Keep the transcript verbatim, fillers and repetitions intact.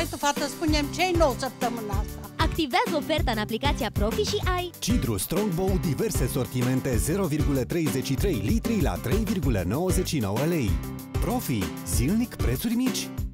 Hai tu, fată, spune-mi ce-i nou săptămâna asta. Activează oferta în aplicația Profi și ai cidru Strongbow, diverse sortimente zero virgulă treizeci și trei litri la trei virgulă nouăzeci și nouă lei. Profi, zilnic prețuri mici.